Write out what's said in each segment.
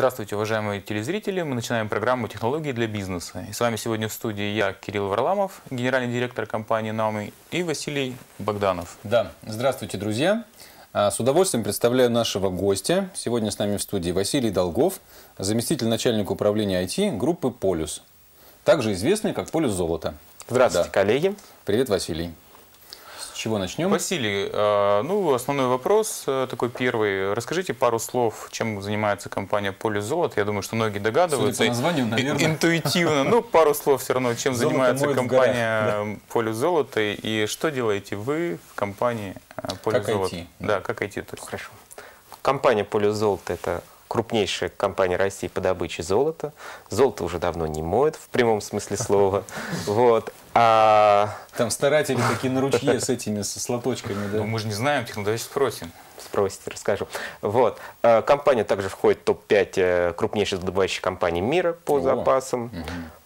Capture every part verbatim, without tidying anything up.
Здравствуйте, уважаемые телезрители. Мы начинаем программу «Технологии для бизнеса». И с вами сегодня в студии я, Кирилл Варламов, генеральный директор компании «Наум», и Василий Богданов. Да, здравствуйте, друзья. С удовольствием представляю нашего гостя. Сегодня с нами в студии Василий Долгов, заместитель начальника управления ай ти группы «Полюс», также известный как «Полюс Золото». Здравствуйте, да. Коллеги. Привет, Василий. Чего начнем? Василий, ну, основной вопрос такой первый. Расскажите пару слов, чем занимается компания «Полюс Золото». Я думаю, что многие догадываются. Судя по названию, наверное. Интуитивно. Ну, пару слов все равно, чем занимается компания «Полюс Золото» и что делаете вы в компании «Полюс Золото». Как ай ти. Да, как ай ти. Хорошо. Компания «Полюс Золото» — это крупнейшая компания России по добыче золота. Золото уже давно не моют, в прямом смысле слова. Вот. А... Там старатели такие на ручье с этими, с лоточками. Да? Ну, мы же не знаем, ну, давайте спросим. Спросите, расскажу. Вот. А, компания также входит в топ пять крупнейших добывающих компаний мира по О. запасам.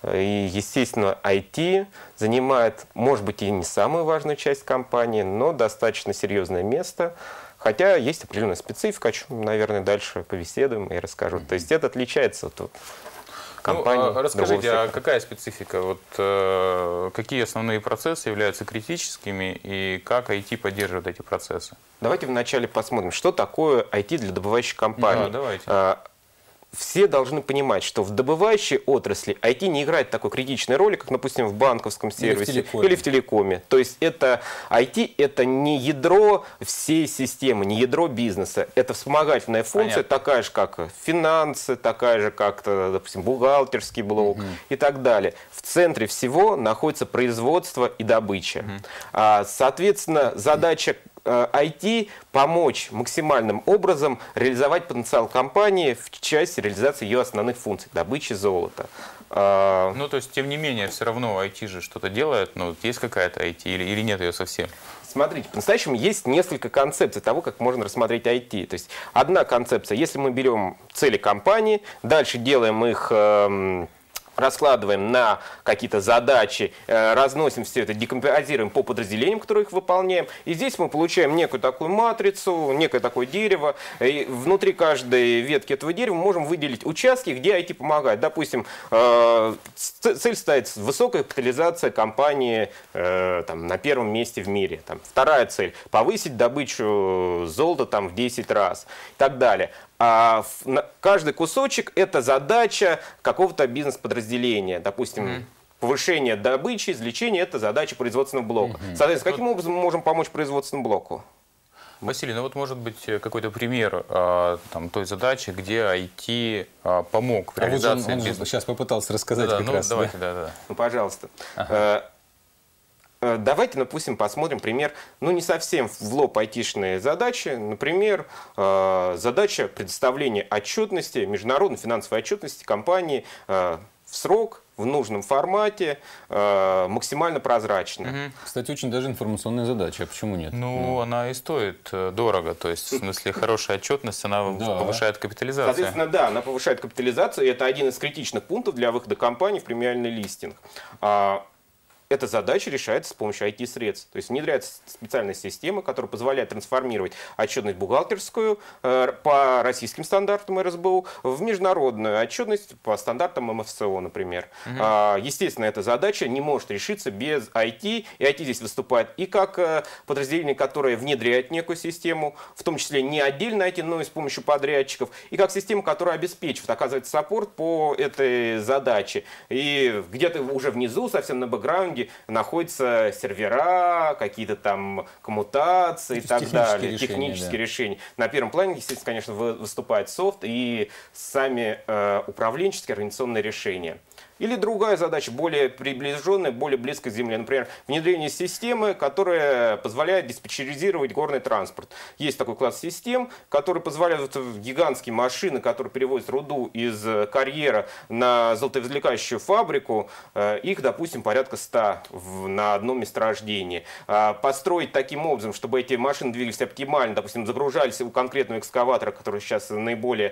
Угу. И, естественно, ай ти занимает, может быть, и не самую важную часть компании, но достаточно серьезное место. Хотя есть определенная специфика, о чем, наверное, дальше побеседуем и расскажу. Mm-hmm. То есть это отличается от компании. Ну, расскажите, а какая специфика? Вот, э, какие основные процессы являются критическими и как ай ти поддерживает эти процессы? Давайте вначале посмотрим, что такое ай ти для добывающих компаний. Да, давайте. Все должны понимать, что в добывающей отрасли ай ти не играет такой критичной роли, как, допустим, в банковском сервисе или в телекоме. Или в телекоме. То есть это ай ти – это не ядро всей системы, не ядро бизнеса. Это вспомогательная функция, Понятно. такая же, как финансы, такая же, как, допустим, бухгалтерский блок угу. и так далее. В центре всего находится производство и добыча. Угу. Соответственно, задача ай ти помочь максимальным образом реализовать потенциал компании в части реализации ее основных функций – добычи золота. Ну, то есть, тем не менее, все равно ай ти же что-то делает, но есть какая-то ай ти или, или нет ее совсем? Смотрите, по-настоящему есть несколько концепций того, как можно рассмотреть ай ти. То есть, одна концепция – если мы берем цели компании, дальше делаем их… Эм, раскладываем на какие-то задачи, разносим все это, декомпозируем по подразделениям, которые их выполняем. И здесь мы получаем некую такую матрицу, некое такое дерево. И внутри каждой ветки этого дерева мы можем выделить участки, где ай ти помогает. Допустим, цель ставится высокая капитализация компании там, на первом месте в мире. Там, вторая цель – повысить добычу золота там, в десять раз и так далее. А каждый кусочек – это задача какого-то бизнес-подразделения. Допустим, mm. повышение добычи, извлечение – это задача производственного блока. Mm-hmm. Соответственно, каким образом мы можем помочь производственному блоку? Василий, ну вот может быть какой-то пример там, той задачи, где ай ти помог в реализации. А вот он, он сейчас попытался рассказать да, как ну, раз. Давайте, да. Да, да. Ну, пожалуйста. Ага. Давайте, допустим, посмотрим пример, ну не совсем в лоб айтишные задачи, например, задача предоставления отчетности, международной финансовой отчетности компании в срок, в нужном формате, максимально прозрачно. Угу. Кстати, очень даже информационная задача, а почему нет? Ну, ну, она и стоит дорого, то есть, в смысле, хорошая отчетность, она да. повышает капитализацию. Соответственно, да, она повышает капитализацию, и это один из критичных пунктов для выхода компании в премиальный листинг. Эта задача решается с помощью ай ти-средств. То есть внедряется специальная система, которая позволяет трансформировать отчетность бухгалтерскую по российским стандартам эр эс бэ у в международную отчетность по стандартам эм эф цэ о, например. Угу. Естественно, эта задача не может решиться без ай ти. И ай ти здесь выступает и как подразделение, которое внедряет некую систему, в том числе не отдельно ай ти, но и с помощью подрядчиков, и как система, которая обеспечивает, оказывает саппорт по этой задаче. И где-то уже внизу, совсем на бэкграунде, находятся сервера, какие-то там коммутации и так далее, решения, технические да. решения. На первом плане, естественно, конечно, выступает софт и сами э, управленческие организационные решения. Или другая задача, более приближенная, более близкая к земле. Например, внедрение системы, которая позволяет диспетчеризировать горный транспорт. Есть такой класс систем, которые позволяют гигантские машины, которые перевозят руду из карьера на золотовизвлекающую фабрику, их, допустим, порядка ста на одном месторождении. Построить таким образом, чтобы эти машины двигались оптимально, допустим, загружались у конкретного экскаватора, который сейчас наиболее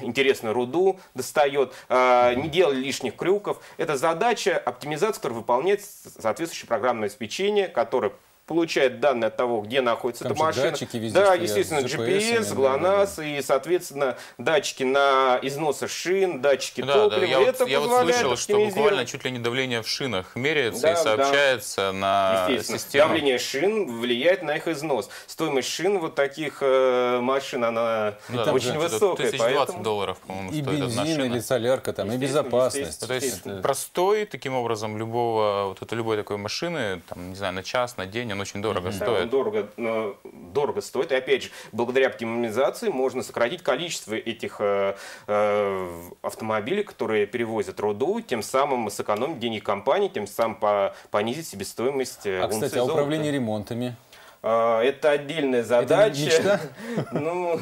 интересную руду достает, не делали лишних крюков. Это задача оптимизации, которую выполняет соответствующее программное обеспечение, которое получает данные от того, где находится там эта машина. Датчики везде, да, естественно, джи пи эс, ГЛОНАСС и, соответственно, датчики на износы шин, датчики да, топлива. Да, я это вот, я вот слышал, что буквально чуть ли не давление в шинах меряется да, и сообщается да. на систему. Давление шин влияет на их износ. Стоимость шин вот таких э, машин, она да, очень да, высокая. тысяча двадцать долларов, по-моему, стоит одна шина. И бензин, или солярка, там, и безопасность. То есть это... простой, таким образом, любого, вот это, любой такой машины, там, не знаю, на час, на день, он очень дорого mm-hmm. стоит. Да, дорого, дорого стоит. И опять же, благодаря оптимизации можно сократить количество этих э, э, автомобилей, которые перевозят руду, тем самым сэкономить деньги компании, тем самым по, понизить себестоимость. А, кстати, а управление ремонтами? Э, это отдельная задача. Ну,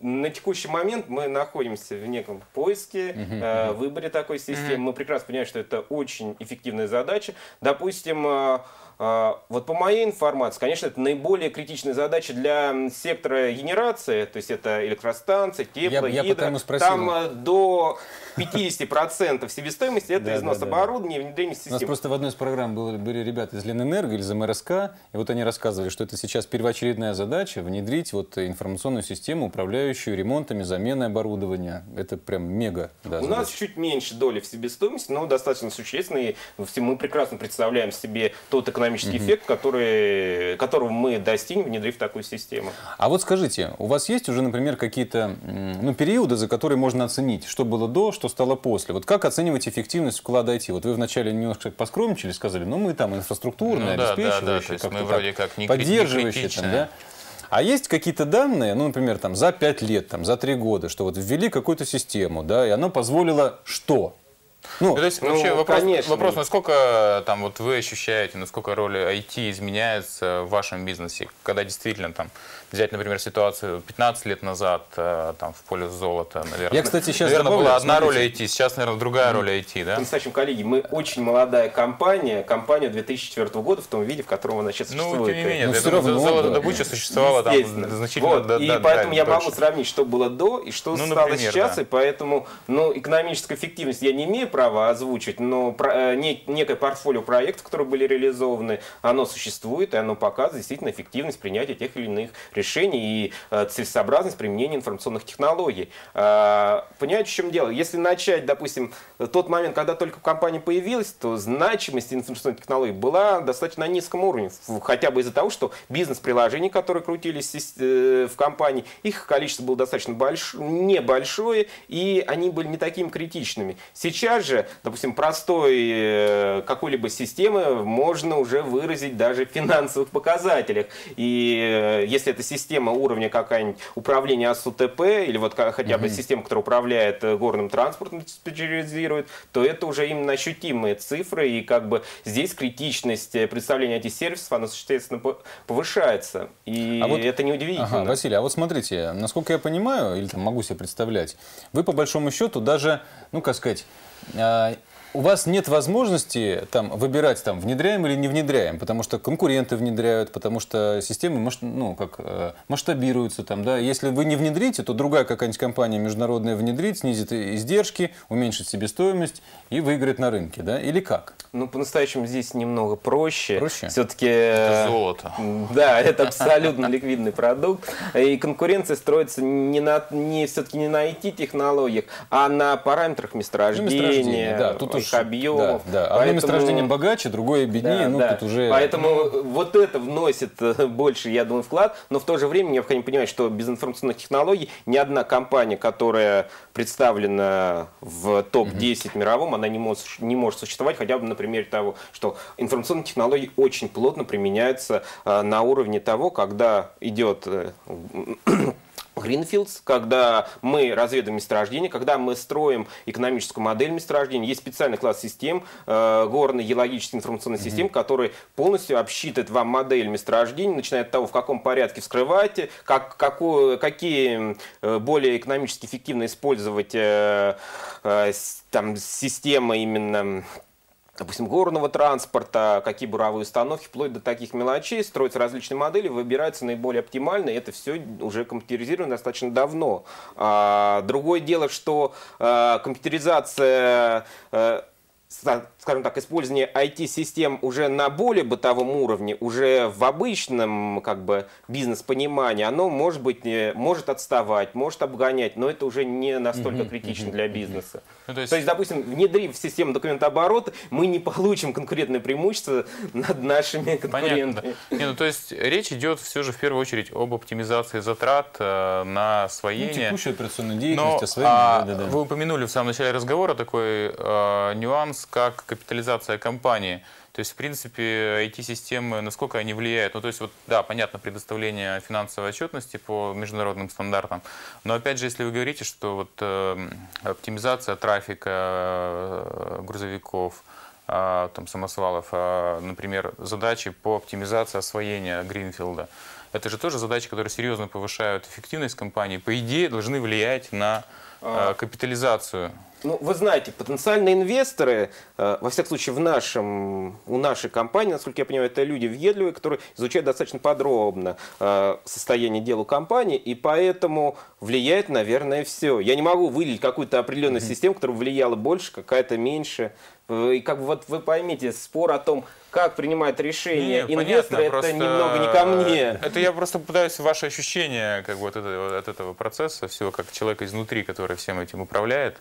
на текущий момент мы находимся в неком поиске, uh-huh, uh-huh. выборе такой системы. Uh-huh. Мы прекрасно понимаем, что это очень эффективная задача. Допустим, вот по моей информации, конечно, это наиболее критичная задача для сектора генерации, то есть это электростанция, тепло, я, гидро. Я там до пятидесяти процентов себестоимости это износ оборудования и внедрение системы. У нас просто в одной из программ были ребята из Ленэнерго или из эм эр эс ка, и вот они рассказывали, что это сейчас первоочередная задача внедрить вот информационную систему, управляющую ремонтами, заменой оборудования. Это прям мега. У нас чуть меньше доли в себестоимости, но достаточно существенной. Мы прекрасно представляем себе тот экономический Экономический эффект, который, которого мы достигнем, внедрив такую систему. А вот скажите, у вас есть уже, например, какие-то ну, периоды, за которые можно оценить, что было до, что стало после? Вот как оценивать эффективность вклада ай ти? Вот вы вначале немножко поскромничали, сказали, ну мы там инфраструктурные, ну, да, обеспечивающие, да, да, мы вроде как не поддерживающие. Там, да? А есть какие-то данные, ну, например, там, за пять лет, там, за три года, что вот ввели какую-то систему, да, и она позволила что? Ну, то есть, ну, вообще вопрос, вопрос, насколько там, вот, вы ощущаете, насколько роль ай ти изменяется в вашем бизнесе, когда действительно там, взять, например, ситуацию пятнадцать лет назад там, в «Полюс Золото», наверное, Я, кстати, сейчас наверное добавлю, была одна смотрите. роль ай ти, сейчас, наверное, другая mm-hmm. роль ай ти. Да? В настоящем, коллеги, мы очень молодая компания, компания две тысячи четвёртого года в том виде, в котором она сейчас существует. Ну, тем не менее, ну, все равно, золотодобыча да. существовала там значительно вот. до, до, И до, поэтому до, я дольше. могу сравнить, что было до и что ну, стало например, сейчас, да. и поэтому ну, экономическая эффективность я не имею право озвучить, но некое портфолио проектов, которые были реализованы, оно существует, и оно показывает действительно эффективность принятия тех или иных решений и целесообразность применения информационных технологий. Понимаете, в чем дело? Если начать, допустим, тот момент, когда только компания появилась, то значимость информационных технологий была достаточно на низком уровне, хотя бы из-за того, что бизнес-приложения, которые крутились в компании, их количество было достаточно больш... небольшое, и они были не такими критичными. Сейчас же, допустим, простой какой-либо системы можно уже выразить даже в финансовых показателях. И если это система уровня какая-нибудь управления АСУТП, или вот хотя бы mm-hmm. система, которая управляет горным транспортом, диспетчеризирует, то это уже именно ощутимые цифры, и как бы здесь критичность представления этих сервисов, она существенно повышается. И а вот, это неудивительно. Ага, Василий, а вот смотрите, насколько я понимаю, или там могу себе представлять, вы по большому счету даже, ну как сказать, у вас нет возможности там, выбирать, там, внедряем или не внедряем, потому что конкуренты внедряют, потому что системы ну, как, масштабируются. Там, да? Если вы не внедрите, то другая какая-нибудь компания международная внедрит, снизит издержки, уменьшит себестоимость и выиграет на рынке. Да? Или как? Ну, по-настоящему здесь немного проще. Проще? Все-таки... Это золото. Да, это абсолютно ликвидный продукт. И конкуренция строится не на, не, все-таки не на ай ти-технологиях, а на параметрах месторождения. Да, тут их объемов. Да, да. Поэтому... Одно месторождение богаче, другое беднее. Да, ну, да. Тут уже... Поэтому вот это вносит больше, я думаю, вклад. Но в то же время необходимо понимать, что без информационных технологий ни одна компания, которая представлена в топ десять угу. мировом, она не может, не может существовать, хотя бы на примере того, что информационные технологии очень плотно применяются э, на уровне того, когда идет... Э, Гринфилдс, когда мы разведываем месторождение, когда мы строим экономическую модель месторождения, есть специальный класс систем, э, горной геологической информационной системы, mm-hmm. которые полностью обсчитывают вам модель месторождения, начиная от того, в каком порядке вскрывать, как, какую, какие э, более экономически эффективно использовать э, э, там, системы именно... допустим, горного транспорта, какие буровые установки, вплоть до таких мелочей, строятся различные модели, выбираются наиболее оптимальные, это все уже компьютеризировано достаточно давно. Другое дело, что компьютеризация скажем так, использование ай ти-систем уже на более бытовом уровне, уже в обычном как бы бизнес-понимании, оно может быть, может отставать, может обгонять, но это уже не настолько mm-hmm. критично mm-hmm. для бизнеса. Mm-hmm. То есть... То есть, допустим, внедрив систему документооборота, мы не получим конкурентное преимущество над нашими конкурентами. Не, ну, то есть речь идет все же в первую очередь об оптимизации затрат э, на освоение. Ну, текущую операционную деятельность, но, освоение. А, да, да, да. Вы упомянули в самом начале разговора такой э, нюанс, как капитализация компании. То есть, в принципе, ай ти-системы, насколько они влияют. Ну, то есть, вот, да, понятно, предоставление финансовой отчетности по международным стандартам. Но, опять же, если вы говорите, что вот, э, оптимизация трафика э, грузовиков, э, там, самосвалов, э, например, задачи по оптимизации освоения Гринфилда, это же тоже задачи, которые серьезно повышают эффективность компании, по идее, должны влиять на э, капитализацию. Ну, вы знаете, потенциальные инвесторы, э, во всяком случае, в нашем, у нашей компании, насколько я понимаю, это люди въедливые, которые изучают достаточно подробно э, состояние дела компании, и поэтому влияет, наверное, все. Я не могу выделить какую-то определенную mm-hmm. систему, которая влияла больше, какая-то меньше. И как бы вот вы поймите, спор о том, как принимают решения не, инвесторы, понятно, это просто... немного не ко мне. Это я просто пытаюсь ваши ощущения как бы, от, этого, от этого процесса, всего как человека изнутри, который всем этим управляет.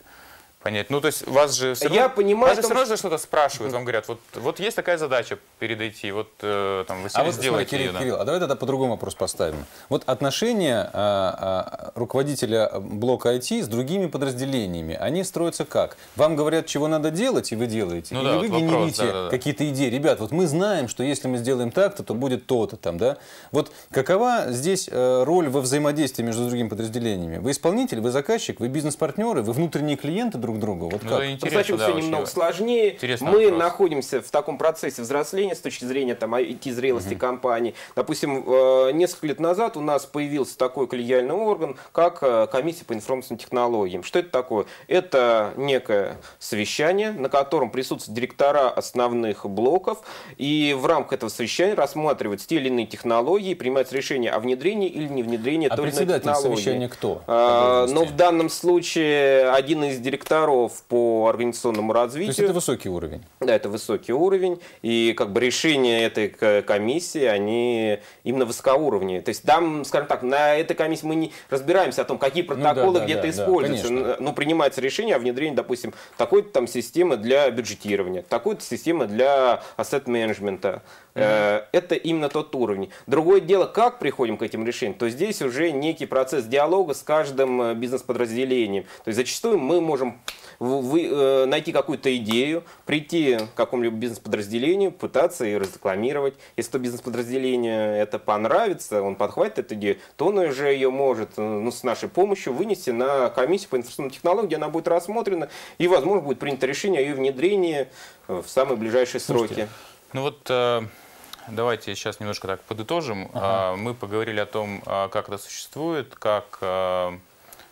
Понять. Ну, то есть вас же все равно, я понимаю, вас же все равно что... что-то спрашивают, вам говорят, вот, вот есть такая задача передойти, вот э, там вы а сделаете вот, ее. Кирилл, Кирилл, а давай тогда по-другому вопрос поставим. Вот отношения э, руководителя блока ай ти с другими подразделениями, они строятся как? Вам говорят, чего надо делать, и вы делаете? Ну, или да, вы вот генерите да, да, да. какие-то идеи? Ребят, вот мы знаем, что если мы сделаем так-то, то будет то-то там, да? Вот какова здесь э, роль во взаимодействии между другими подразделениями? Вы исполнитель, вы заказчик, вы бизнес-партнеры, вы внутренние клиенты друг другу. Вот ну, как? Значит, да, все немного сложнее. Интересный мы вопрос. Находимся в таком процессе взросления с точки зрения там, ай ти-зрелости угу. компании. Допустим, э, несколько лет назад у нас появился такой коллегиальный орган, как э, комиссия по информационным технологиям. Что это такое? Это некое совещание, на котором присутствуют директора основных блоков, и в рамках этого совещания рассматриваются те или иные технологии, принимаются решения о внедрении или не внедрении а той или иной технологии. А председатель совещания кто? Э, но в данном случае один из директоров по организационному развитию. То есть это высокий уровень? Да, это высокий уровень. И как бы решения этой комиссии, они именно высокоуровневые. То есть там, скажем так, на этой комиссии мы не разбираемся о том, какие протоколы ну, да, где-то да, используются. Да, но принимается решение о внедрении, допустим, такой-то там системы для бюджетирования, такой-то системы для ассет-менеджмента. Mm-hmm. Это именно тот уровень. Другое дело, как приходим к этим решениям, то здесь уже некий процесс диалога с каждым бизнес-подразделением. То есть зачастую мы можем вы, найти какую-то идею, прийти к какому-либо бизнес-подразделению, пытаться ее разрекламировать. Если то бизнес-подразделение это понравится, он подхватит эту идею, то он уже ее может ну, с нашей помощью вынести на комиссию по информационным технологиям, где она будет рассмотрена и, возможно, будет принято решение о ее внедрении в самые ближайшие сроки. Слушайте, ну вот... Давайте сейчас немножко так подытожим. Ага. Мы поговорили о том, как это существует, как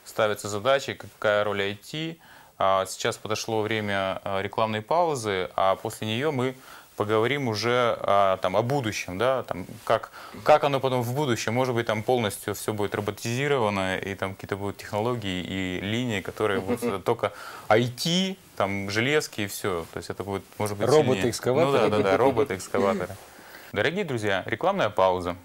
ставятся задачи, какая роль ай ти. Сейчас подошло время рекламной паузы, а после нее мы поговорим уже там, о будущем, да? Там, как, как оно потом в будущем. Может быть, там полностью все будет роботизировано, и там какие-то будут технологии и линии, которые будут только ай ти, там, железки и все. То есть это будет, может быть, роботы-экскаваторы. Ну да, да, да, роботы-экскаваторы. Дорогие друзья, рекламная пауза.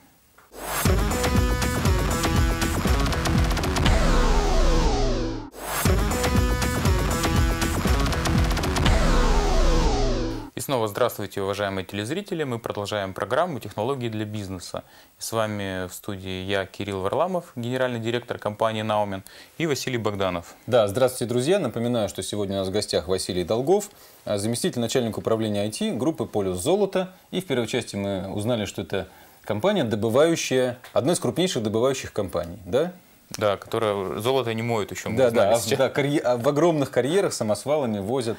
И снова здравствуйте, уважаемые телезрители. Мы продолжаем программу «Технологии для бизнеса». И с вами в студии я, Кирилл Варламов, генеральный директор компании «Наум», и Василий Богданов. Да, здравствуйте, друзья. Напоминаю, что сегодня у нас в гостях Василий Долгов, заместитель начальника управления ай ти группы «Полюс Золото». И в первой части мы узнали, что это компания, добывающая, одна из крупнейших добывающих компаний, да? Да, которая золото не моет еще. Да, да, да, карьер, в огромных карьерах самосвалами возят.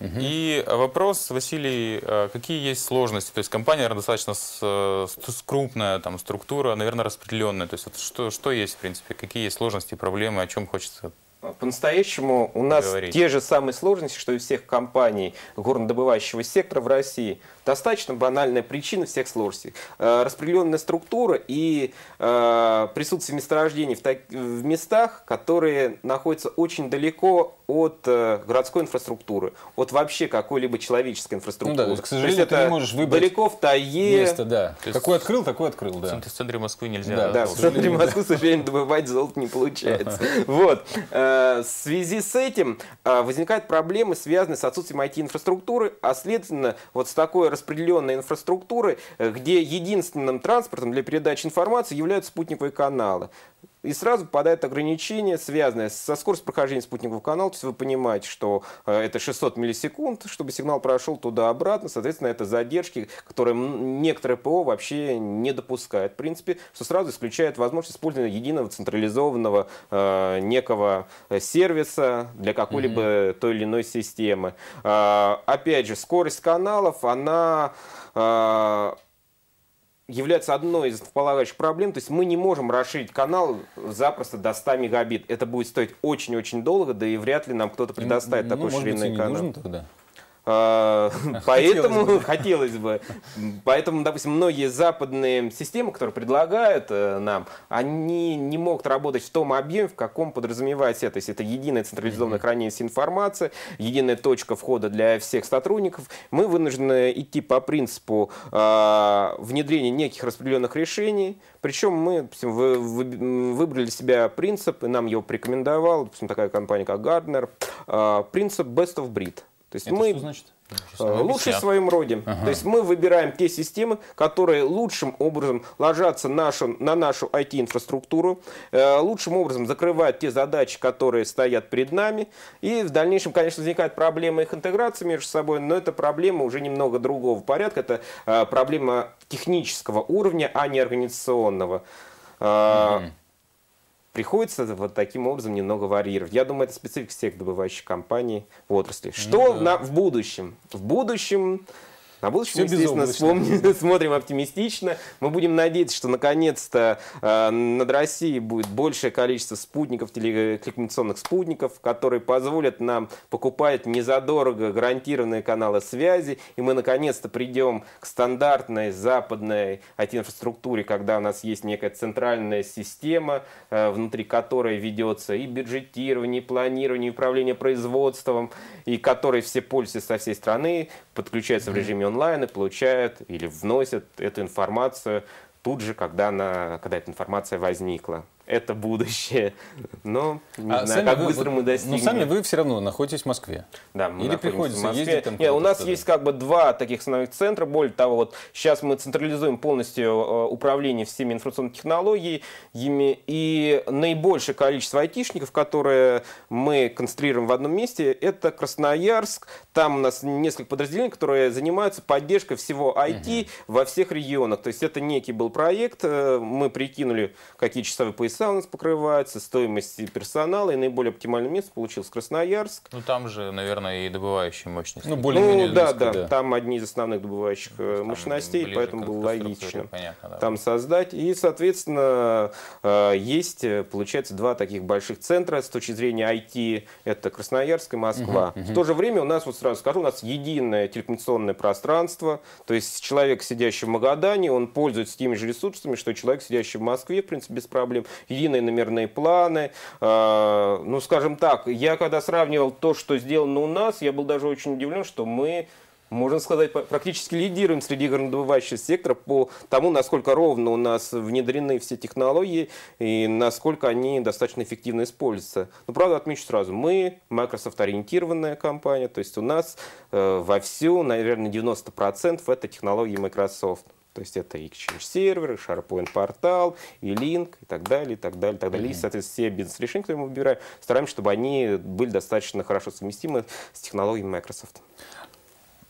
Угу. И вопрос, Василий, какие есть сложности? То есть компания достаточно с, с крупная, там, структура, наверное, распределенная. То есть вот что, что есть, в принципе, какие есть сложности, проблемы, о чем хочется По-настоящему у нас говорить. те же самые сложности, что и у всех компаний горнодобывающего сектора в России. Достаточно банальная причина всех сложностей. Распределенная структура и присутствие месторождений в местах, которые находятся очень далеко от городской инфраструктуры, от вообще какой-либо человеческой инфраструктуры. Ну да, к сожалению, это ты не можешь выбрать далеко в тае. Место, да. Какой открыл, такой открыл, да. В центре Москвы нельзя. Да, да, в центре Москвы, к сожалению, добывать золото не получается. Вот. В связи с этим возникают проблемы, связанные с отсутствием ай ти-инфраструктуры, а следственно, вот с такой распределенной инфраструктурой, где единственным транспортом для передачи информации являются спутниковые каналы. И сразу попадает ограничение, связанное со скоростью прохождения спутникового канала. То есть вы понимаете, что это шестьсот миллисекунд, чтобы сигнал прошел туда-обратно. Соответственно, это задержки, которые некоторые ПО вообще не допускают. В принципе, что сразу исключает возможность использования единого централизованного э, некого сервиса для какой-либо [S2] Mm-hmm. [S1] Той или иной системы. Э, опять же, скорость каналов, она... Э, является одной из полагающих проблем. То есть мы не можем расширить канал запросто до ста мегабит. Это будет стоить очень-очень долго, да и вряд ли нам кто-то предоставит такой ширинный канал. Поэтому, хотелось бы, поэтому, допустим, многие западные системы, которые предлагают нам, они не могут работать в том объеме, в каком подразумевается это. То есть это единое централизованное хранение всей информации, единая точка входа для всех сотрудников. Мы вынуждены идти по принципу внедрения неких распределенных решений. Причем мы, допустим, выбрали для себя принцип, и нам его порекомендовала, допустим, такая компания, как Gardner, принцип Best of Breed. То есть это мы что значит? Лучше в своем роде. Ага. То есть мы выбираем те системы, которые лучшим образом ложатся нашу, на нашу ай ти-инфраструктуру, э, лучшим образом закрывают те задачи, которые стоят перед нами. И в дальнейшем, конечно, возникает проблема их интеграции между собой, но это проблема уже немного другого порядка. Это э, проблема технического уровня, а не организационного. Э, угу. Приходится вот таким образом немного варьировать. Я думаю, это специфика всех добывающих компаний в отрасли. Что ну, да. на, в будущем? В будущем... На будущем, Все естественно, вспомним, смотрим оптимистично. Мы будем надеяться, что наконец-то э, над Россией будет большее количество спутников, телекоммуникационных спутников, которые позволят нам покупать незадорого гарантированные каналы связи. И мы наконец-то придем к стандартной западной ай ти-инфраструктуре, когда у нас есть некая центральная система, э, внутри которой ведется и бюджетирование, и планирование, и управление производством, и которой все пользуются со всей страны, подключаются в режиме онлайн. онлайн и получают или вносят эту информацию тут же, когда, она, когда эта информация возникла. Это будущее. Но не а знаю, как вы, быстро вы, мы достигнем. Но сами вы все равно находитесь в Москве. Да, мы Или приходится в Москве. Ездить там. Нет, у нас есть как бы два таких основных центра. Более того, вот сейчас мы централизуем полностью управление всеми информационными технологиями. И наибольшее количество айтишников, которые мы концентрируем в одном месте, это Красноярск. Там у нас несколько подразделений, которые занимаются поддержкой всего ай ти угу. во всех регионах. То есть это некий был проект. Мы прикинули, какие часовые пояса у нас покрывается, стоимость персонала, и наиболее оптимальное место получился Красноярск. Ну там же, наверное, и добывающие мощности. Ну, более-менее ну да, да, да, там одни из основных добывающих там мощностей, поэтому было логично понятно, да. там создать. И, соответственно, есть, получается, два таких больших центра с точки зрения ай ти, это Красноярск и Москва. Угу, угу. В то же время у нас, вот сразу скажу, у нас единое телекоммуникационное пространство, то есть человек, сидящий в Магадане, он пользуется теми же ресурсами, что и человек, сидящий в Москве, в принципе, без проблем. Единые номерные планы. Ну, скажем так, я когда сравнивал то, что сделано у нас, я был даже очень удивлен, что мы, можно сказать, практически лидируем среди горнодобывающего сектора по тому, насколько ровно у нас внедрены все технологии и насколько они достаточно эффективно используются. Но, правда, отмечу сразу, мы Microsoft-ориентированная компания, то есть у нас вовсю, наверное, девяносто процентов это технологии Microsoft. То есть это Exchange серверы, SharePoint портал, и Link, и так далее, и так далее, и так далее. Mm-hmm. И, соответственно, все бизнес-решения, которые мы выбираем, стараемся, чтобы они были достаточно хорошо совместимы с технологиями Microsoft.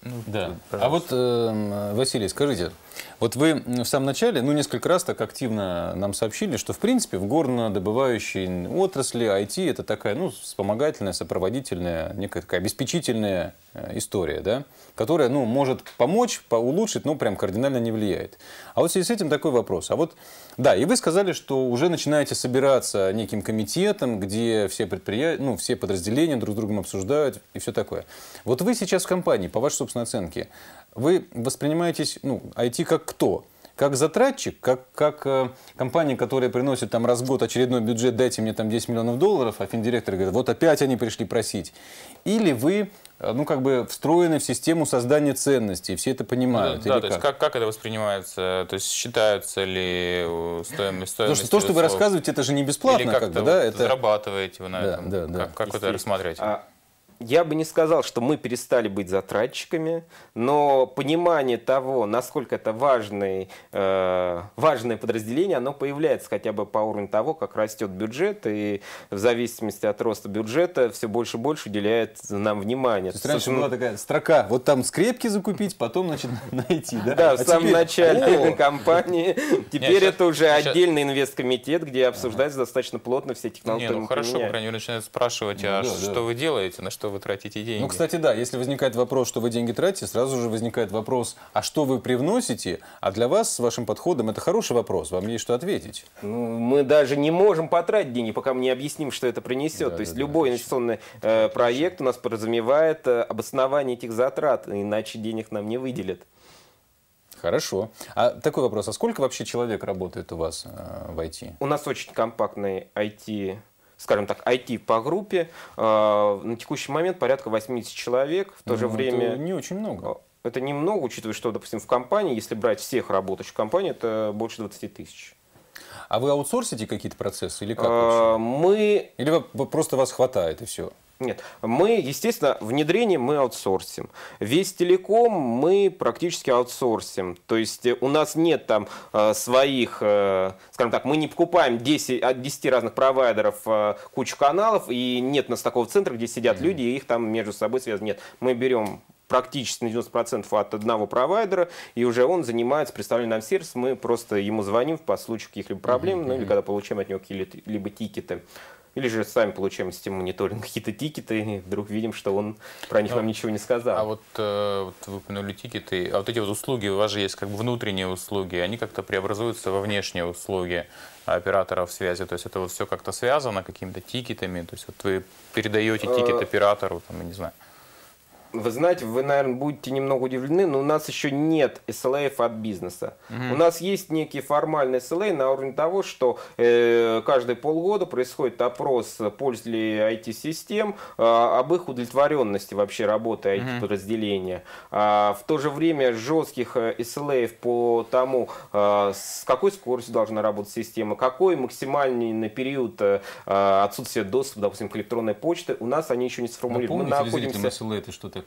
Ну, да. Пожалуйста. А вот, э, Василий, скажите, Вот вы в самом начале, ну, несколько раз так активно нам сообщили, что, в принципе, в горнодобывающей отрасли ай ти – это такая, ну, вспомогательная, сопроводительная, некая такая обеспечительная история, да, которая, ну, может помочь, улучшить, но прям кардинально не влияет. А вот в связи с этим такой вопрос. А вот, да, и вы сказали, что уже начинаете собираться неким комитетом, где все предприятия, ну, все подразделения друг с другом обсуждают и все такое. Вот вы сейчас в компании, по вашей собственной оценке, вы воспринимаетесь, ну, ай ти как кто? Как затратчик, как, как э, компания, которая приносит там раз в год очередной бюджет, дайте мне там десять миллионов долларов, а финдиректор говорит, вот опять они пришли просить. Или вы, э, ну, как бы встроены в систему создания ценностей, все это понимают? Да, да, как? То есть как, как это воспринимается, то есть считаются ли стоимость? Потому что то, что вы рассказываете, это же не бесплатно. Как-то, как-то, да, это... зарабатываете вы на да, этом, да, да. как, как это рассматриваете? А... Я бы не сказал, что мы перестали быть затратчиками, но понимание того, насколько это важный, э, важное подразделение, оно появляется хотя бы по уровню того, как растет бюджет, и в зависимости от роста бюджета все больше и больше уделяет нам внимание. То есть раньше была такая строка, вот там скрепки закупить, потом, значит, найти, да? Да, а в самом теперь... начале компании. Теперь Нет, это сейчас, уже сейчас... отдельный инвесткомитет, где обсуждается ага. достаточно плотно все технологии. Ну, хорошо, по крайней мере, начинают спрашивать, ну, а да, что да. вы делаете, на что вы тратите деньги. Ну, кстати, да, если возникает вопрос, что вы деньги тратите, сразу же возникает вопрос, а что вы привносите? А для вас, с вашим подходом, это хороший вопрос, вам есть что ответить. Ну, мы даже не можем потратить деньги, пока мы не объясним, что это принесет. Да, То есть да, любой да, инвестиционный э, проект у нас подразумевает э, обоснование этих затрат, иначе денег нам не выделят. Хорошо. А такой вопрос, а сколько вообще человек работает у вас э, в ай ти? У нас очень компактный ай ти, скажем так, ай ти по группе. На текущий момент порядка восьмидесяти человек. В то же ну, время... Это не очень много. Это немного, учитывая, что, допустим, в компании, если брать всех работающих компаний, это больше двадцати тысяч. А вы аутсорсите какие-то процессы? Или как вообще? Мы... Или просто вас хватает и все? Нет. Мы, естественно, внедрение мы аутсорсим. Весь телеком мы практически аутсорсим. То есть у нас нет там э, своих, э, скажем так, мы не покупаем десять, от десяти разных провайдеров э, кучу каналов, и нет у нас такого центра, где сидят Mm-hmm. люди, и их там между собой связаны. Нет, мы берем... практически на девяносто процентов от одного провайдера, и уже он занимается представлением нам сервис, мы просто ему звоним по случаю каких-либо проблем, mm-hmm. ну или когда получаем от него какие-либо тикеты, или же сами получаем систему мониторинга какие-то тикеты, и вдруг видим, что он про них ну, нам ничего не сказал. А вот, э, вот вы упомянули тикеты, а вот эти вот услуги, у вас же есть как бы внутренние услуги, они как-то преобразуются во внешние услуги операторов связи, то есть это вот все как-то связано какими-то тикетами, то есть вот вы передаете тикет оператору, там, я не знаю. Вы знаете, вы, наверное, будете немного удивлены, но у нас еще нет эс эл а от бизнеса. Mm-hmm. У нас есть некие формальные эс эл а на уровне того, что э, каждые полгода происходит опрос пользователей ай ти-систем э, об их удовлетворенности вообще работы ай ти-подразделения. Mm-hmm. А, в то же время жестких эс эл а по тому, э, с какой скоростью должна работать система, какой максимальный период э, отсутствия доступа, допустим, к электронной почте, у нас они еще не сформулированы. Мы находимся... эс эл а это что-то?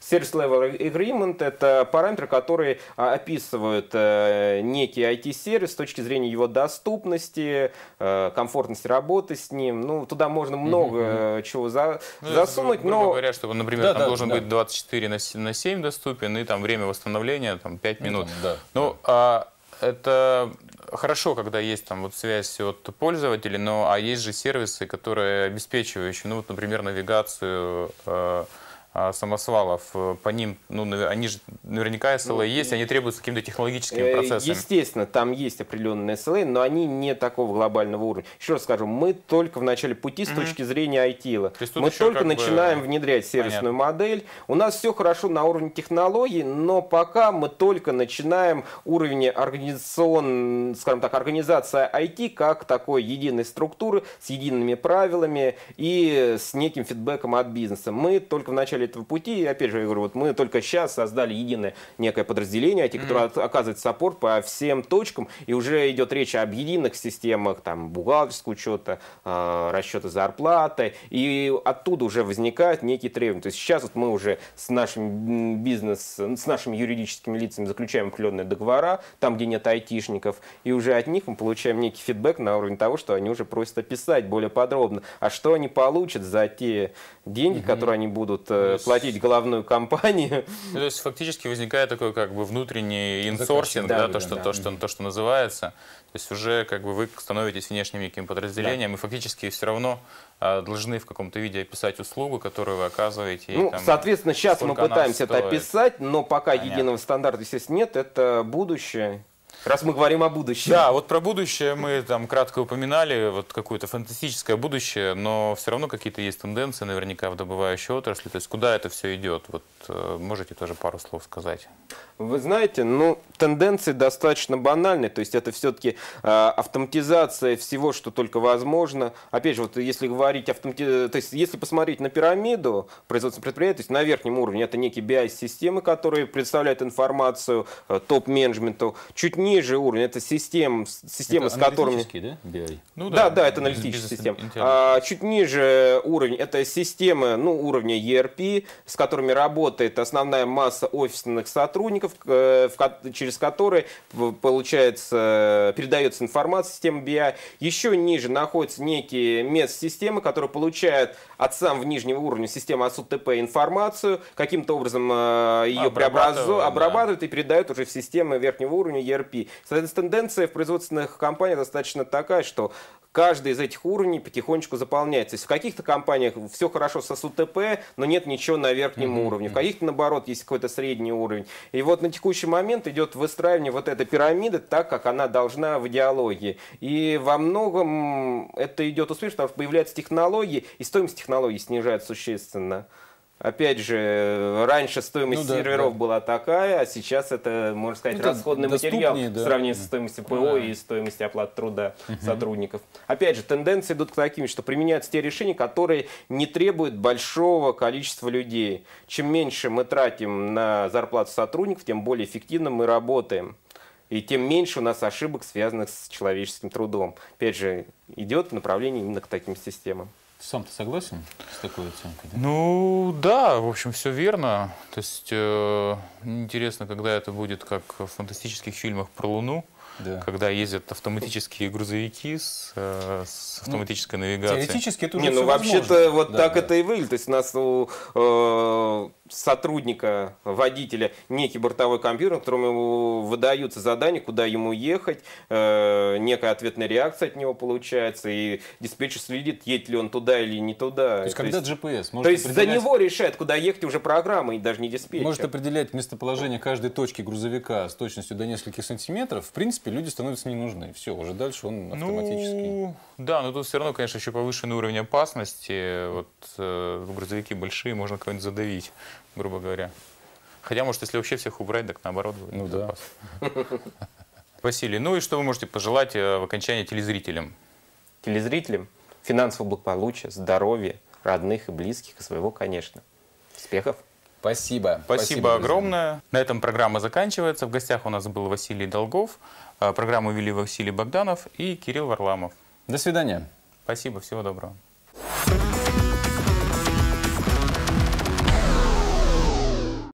Service Level Agreement – это параметры, которые описывают некий ай ти-сервис с точки зрения его доступности, комфортности работы с ним. Ну, туда можно много mm-hmm. чего за... ну, засунуть. Грубо но... говоря, что, например, да, там да, должен да. быть двадцать четыре на семь доступен, и там время восстановления там, пять минут. Ну, да, ну, да. А это хорошо, когда есть там вот связь от пользователей, но а есть же сервисы, которые обеспечивающие, ну, вот, например, навигацию, самосвалов, по ним, ну, они же наверняка эс эл а ну, есть, они требуются каким-то технологическим процессом. Естественно, там есть определенные эс эл а, но они не такого глобального уровня. Еще раз скажу, мы только в начале пути с mm-hmm. точки зрения ай ти-ла. То мы только начинаем бы... внедрять сервисную Понятно. модель. У нас все хорошо на уровне технологий, но пока мы только начинаем уровень организацион, скажем так, организация ай ти как такой единой структуры, с едиными правилами и с неким фидбэком от бизнеса. Мы только в начале этого пути, и опять же, я говорю, вот мы только сейчас создали единое некое подразделение, ай ти, которое mm-hmm. оказывает саппорт по всем точкам, и уже идет речь об единых системах, там, бухгалтерского учета, э, расчета зарплаты, и оттуда уже возникают некие требования. То есть сейчас вот мы уже с нашим бизнес, с нашими юридическими лицами заключаем определенные договора, там, где нет айтишников, и уже от них мы получаем некий фидбэк на уровне того, что они уже просят описать более подробно, а что они получат за те деньги, mm-hmm. которые они будут платить главную компанию. Ну, то есть фактически возникает такой как бы внутренний инсорсинг, да, да, то, что, да. то, что, то, что называется. То есть уже как бы вы становитесь внешним неким подразделением, да. и фактически все равно а, должны в каком-то виде описать услугу, которую вы оказываете. Ну, и, там, соответственно, сейчас мы пытаемся это описать, но пока Понятно. единого стандарта, естественно, нет, это будущее. Раз мы говорим о будущем. Да, вот про будущее мы там кратко упоминали, вот какое-то фантастическое будущее, но все равно какие-то есть тенденции наверняка в добывающей отрасли. То есть куда это все идет? Вот можете тоже пару слов сказать? Вы знаете, ну, тенденции достаточно банальны. То есть это все-таки э, автоматизация всего, что только возможно. Опять же, вот если говорить автомати... то есть если посмотреть на пирамиду производственного предприятия, то есть на верхнем уровне это некие би ай-системы, которые предоставляют информацию э, топ-менеджменту. Чуть ниже Ниже уровень, это систем, система, это с которыми... Да? би ай. Ну, да, да, да, это аналитическая система. А, чуть ниже уровень, это системы, ну, уровня и эр пи, с которыми работает основная масса офисных сотрудников, в, через которые, получается, передается информация системы би ай. Еще ниже находятся некие мест-системы, которые получают от самого нижнего уровня системы АСУТП информацию, каким-то образом ее преобразу, обрабатывают да. и передают уже в системы верхнего уровня и эр пи. Соответственно, тенденция в производственных компаниях достаточно такая, что каждый из этих уровней потихонечку заполняется. То есть в каких-то компаниях все хорошо со СУТП, но нет ничего на верхнем mm-hmm. уровне. В каких-то, наоборот, есть какой-то средний уровень. И вот на текущий момент идет выстраивание вот этой пирамиды так, как она должна в идеологии. И во многом это идет успешно, потому что появляются технологии, и стоимость технологий снижается существенно. Опять же, раньше стоимость ну, да, серверов да. была такая, а сейчас это, можно сказать, ну, расходный материал да. в сравнении со стоимостью ПО да. и стоимостью оплаты труда угу. сотрудников. Опять же, тенденции идут к таким, что применяются те решения, которые не требуют большого количества людей. Чем меньше мы тратим на зарплату сотрудников, тем более эффективно мы работаем. И тем меньше у нас ошибок, связанных с человеческим трудом. Опять же, идет направление именно к таким системам. Сам-то согласен с такой оценкой? Да? Ну да, в общем, все верно. То есть э, интересно, когда это будет, как в фантастических фильмах про Луну, да. когда ездят автоматические грузовики с, э, с автоматической ну, навигацией. Теоретически это уже не, ну вообще-то вот да, так да. это и выглядит. То есть у нас у э, сотрудника, водителя некий бортовой компьютер, которому выдаются задания, куда ему ехать, э, некая ответная реакция от него получается, и диспетчер следит, едет ли он туда или не туда. То есть, когда джи пи эс может, то есть определять... за него решает, куда ехать уже программа, и даже не диспетчер. Может определять местоположение каждой точки грузовика с точностью до нескольких сантиметров. В принципе, люди становятся не нужны. Все, уже дальше он автоматически. Ну, да, но тут все равно, конечно, еще повышенный уровень опасности. Вот э, грузовики большие, можно кого-нибудь задавить, грубо говоря. Хотя, может, если вообще всех убрать, так наоборот будет. Ну да. Василий, ну и что вы можете пожелать в окончании телезрителям? Телезрителям финансового благополучия, здоровья, родных и близких, и своего, конечно. Успехов! Спасибо. Спасибо. Спасибо огромное. На этом программа заканчивается. В гостях у нас был Василий Долгов. Программу вели Василий Богданов и Кирилл Варламов. До свидания. Спасибо. Всего доброго.